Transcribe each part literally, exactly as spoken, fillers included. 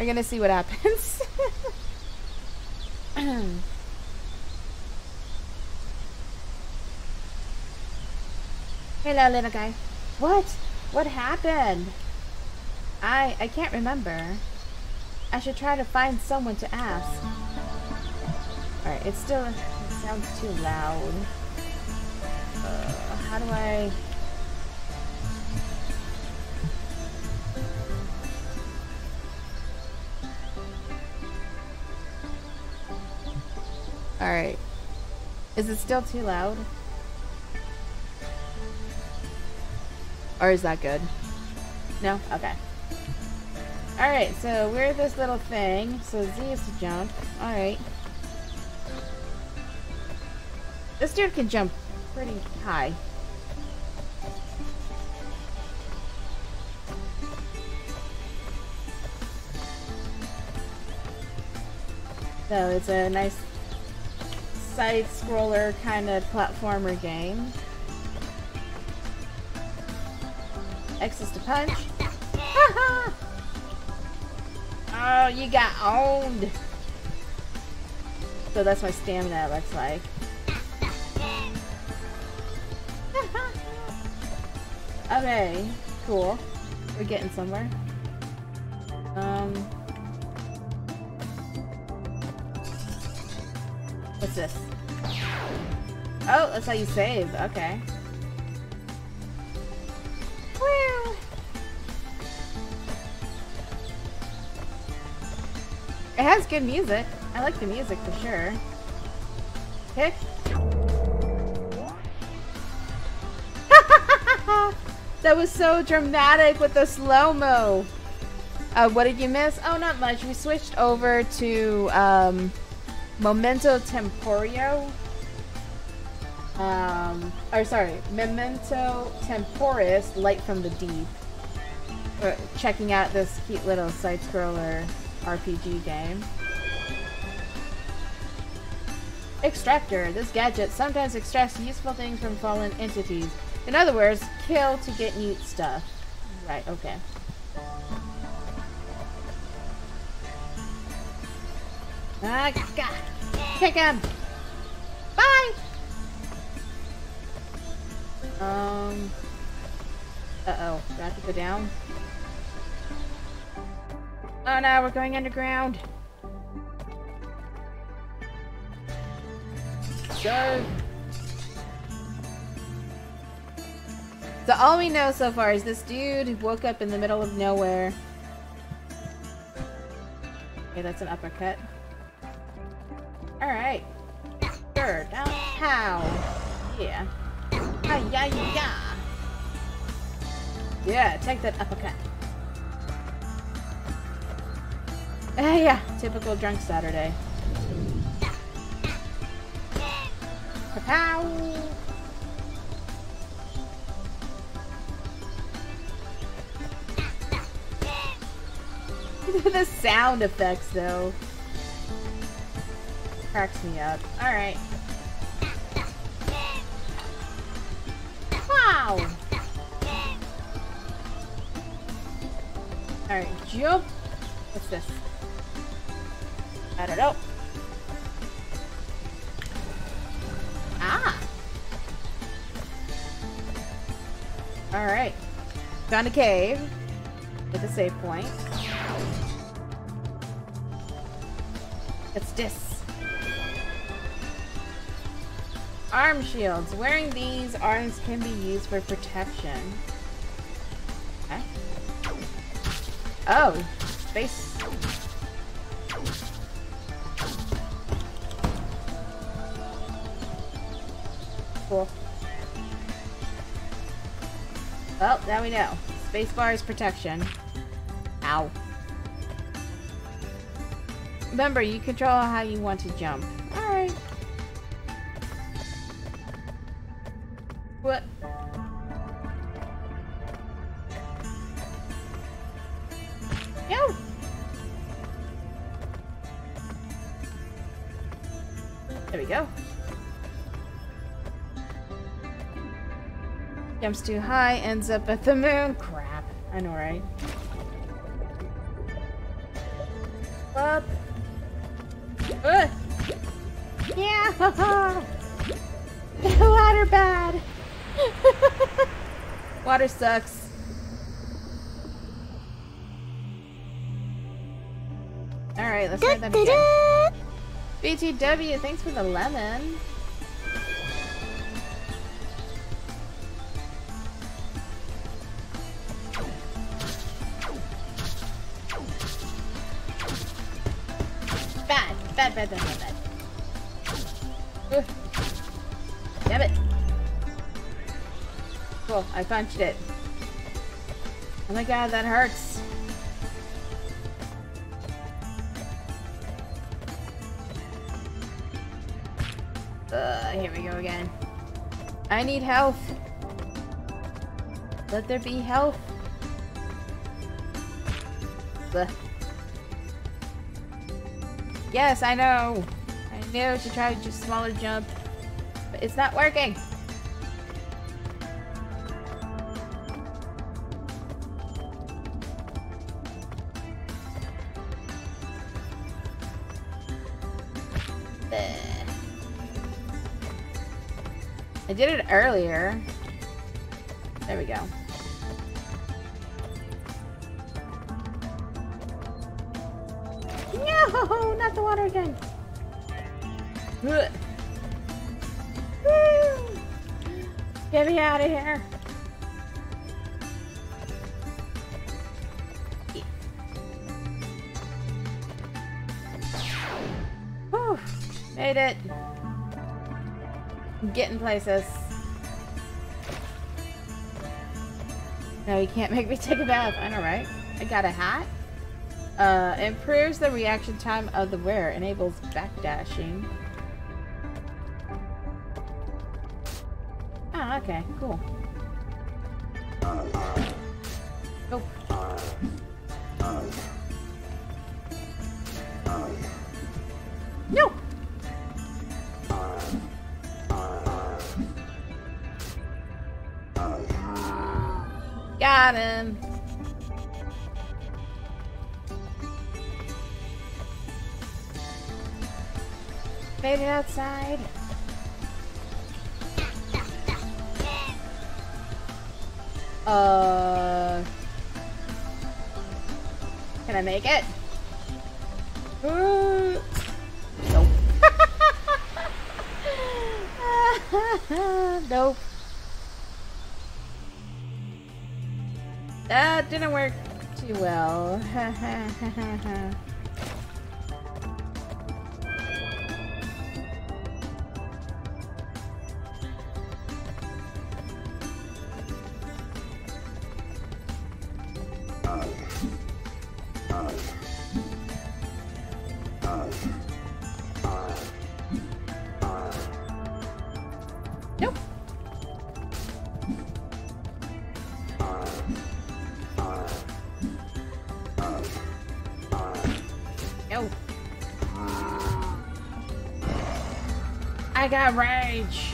We're gonna see what happens. Hello, little guy. What? What happened? I I can't remember. I should try to find someone to ask. Alright, it's still it sounds too loud. Uh, how do I... Alright. Is it still too loud? Or is that good? No? Okay. Alright, so we're this little thing. So Z is to jump. Alright. This dude can jump pretty high. So it's a nice side-scroller kind of platformer game. X is to punch. Oh, you got owned. So that's my stamina, it looks like. Okay, cool. We're getting somewhere. Um, what's this? Oh, that's how you save. Okay. Woo! It has good music. I like the music for sure. Kick. That was so dramatic with the slow-mo. Uh, what did you miss? Oh, not much. We switched over to um, Momento Temporio. Um, or sorry, Momento Temporis, Light from the Deep. We're checking out this cute little side-scroller R P G game. Extractor. This gadget sometimes extracts useful things from fallen entities. In other words, kill to get neat stuff. Right, okay. Ah, God. Kick him! Bye! Um... Uh-oh. Do I have to go down? Oh no, we're going underground! Go! So all we know so far is this dude who woke up in the middle of nowhere. Okay, that's an uppercut. Alright. Sure, down how? Yeah. Hi, yeah, yeah. Yeah, take that uppercut. Ah, yeah. Typical drunk Saturday. Pa-pow! The sound effects, though, cracks me up. All right. Wow. All right, jump. What's this? I don't know. Ah. All right. Found a cave with a save point. It's this. Arm shields. Wearing these, arms can be used for protection. Okay. Oh, space. Cool. Well, now we know. Space bar is protection. Ow. Remember, you control how you want to jump. Alright. What? No! There we go. Jumps too high, ends up at the moon. Crap. I know, right? up. Uh. Yeah! Water bad! Water sucks. Alright, let's da, try that da, again. Da. B T W, thanks for the lemon. Bad, bad, bad, bad, bad, bad. Ugh. Damn it. Cool, I punched it. Oh my god, that hurts. Uh, here we go again. I need health. Let there be health. Ugh. Yes, I know. I knew to try a smaller jump, but it's not working. I did it earlier. There we go. No, not the water again. Woo. Get me out of here. Whew. Made it. Getting places. No, you can't make me take a bath. I know, right? I got a hat. Uh, improves the reaction time of the wearer. Enables backdashing. Oh, okay. Cool. Nope. No! Got him. Made it outside. Uh, can I make it? Ooh. Nope. Nope. That didn't work too well. Nope. I got rage.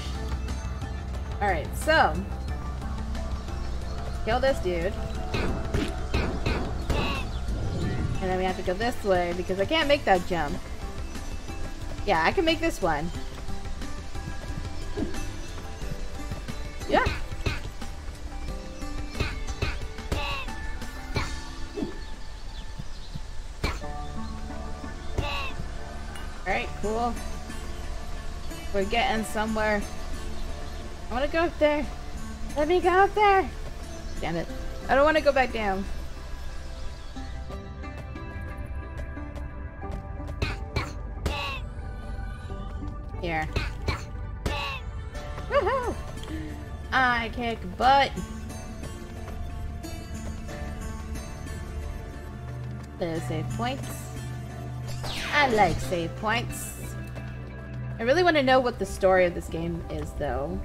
All right, so kill this dude, and then we have to go this way because I can't make that jump. Yeah, I can make this one. Yeah. All right, cool. We're getting somewhere. I want to go up there. Let me go up there. Damn it. I don't want to go back down. Here. Woohoo! I kick butt. There's save points. I like save points. I really want to know what the story of this game is, though.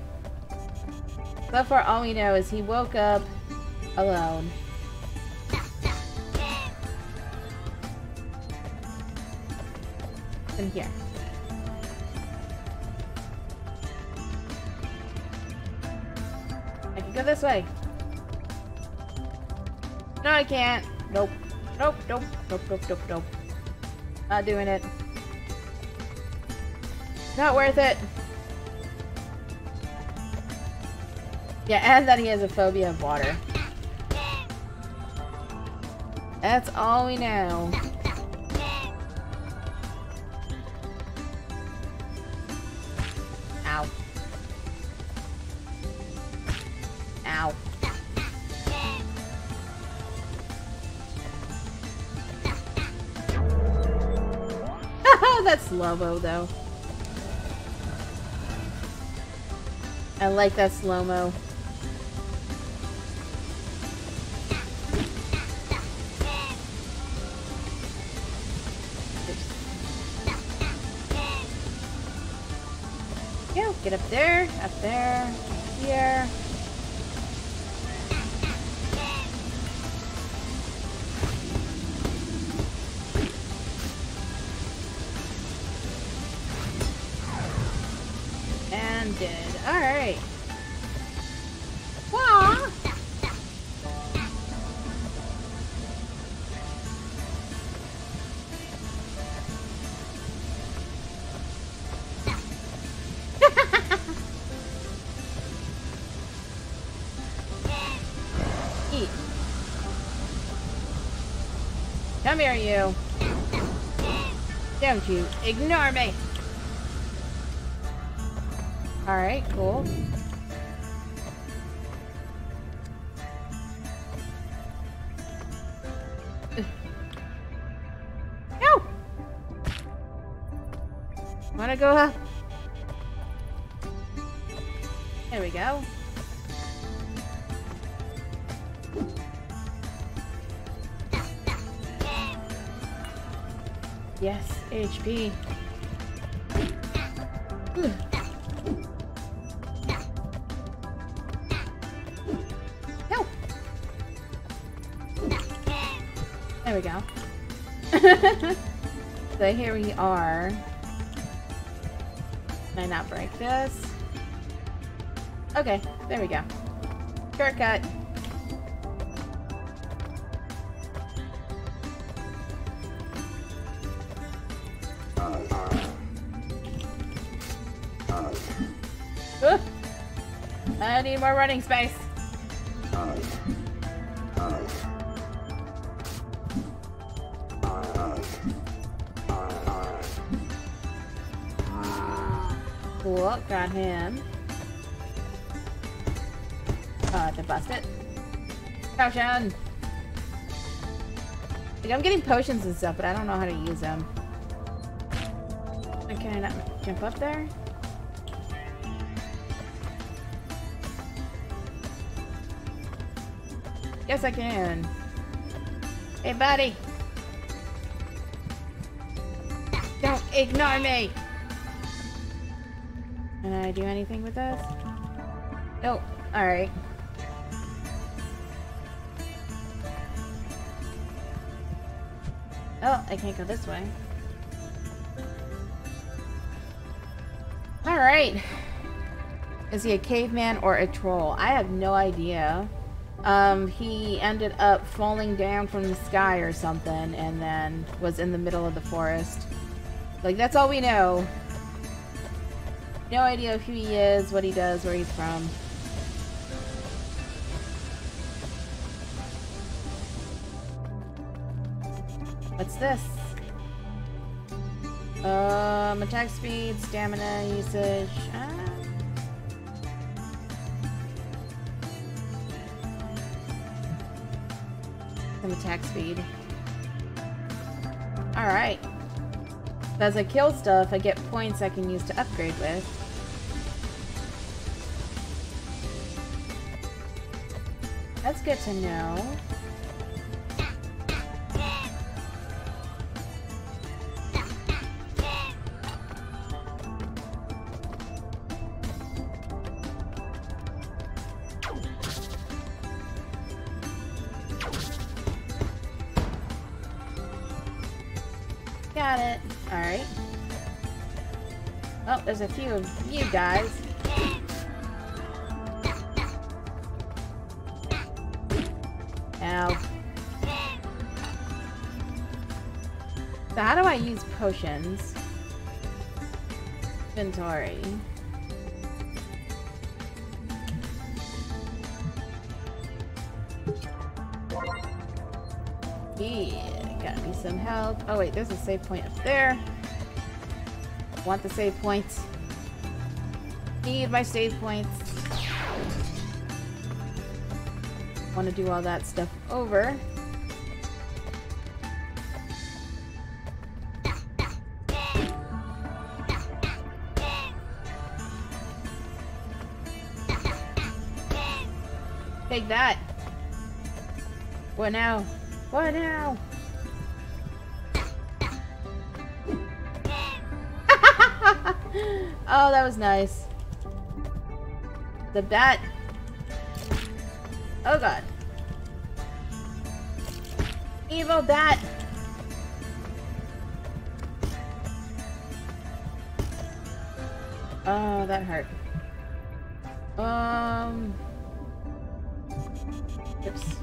So far, all we know is he woke up alone. In here. I can go this way. No, I can't. Nope. Nope, nope, nope, nope, nope, nope. Not doing it. Not worth it. Yeah, and that he has a phobia of water. That's all we know. Ow. Ow. That's slow-mo, though. I like that slow-mo. Yeah, get up there, up there, here. Alright. Wow. Eat. Come here, you. Don't you ignore me. Alright, cool. No! Wanna go up? There we go. Yes, H P. Ugh. There we go. So here we are. Can I not break this? Okay, there we go. Shortcut. Ooh. I need more running space. Cool, got him. Uh, to bust it. Potion! Like, I'm getting potions and stuff, but I don't know how to use them. Can I not jump up there? Yes, I can. Hey, buddy! Don't ignore me! Can I do anything with this? Nope. Alright. Oh, I can't go this way. Alright. Is he a caveman or a troll? I have no idea. Um, he ended up falling down from the sky or something and then was in the middle of the forest. Like, that's all we know. No idea who he is, what he does, where he's from. What's this? Um, attack speed, stamina usage. Ah. Some attack speed. Alright. As I kill stuff, I get points I can use to upgrade with. That's good to know. Got it. Alright. Oh, there's a few of you guys. Ow. So how do I use potions? Inventory. Yeah, gotta be some help. Oh wait, there's a save point up there. Want the save points. Need my save points. Want to do all that stuff over. Take that. What now? What now? Oh, that was nice. The bat. Oh god. Evil bat. Oh, that hurt. Um. Oops.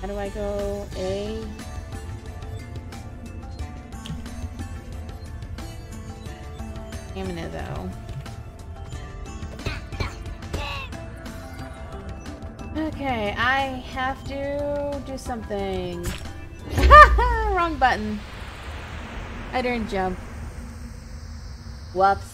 How do I go? A. Stamina though. Okay, I have to do something. Wrong button. I didn't jump. Whoops.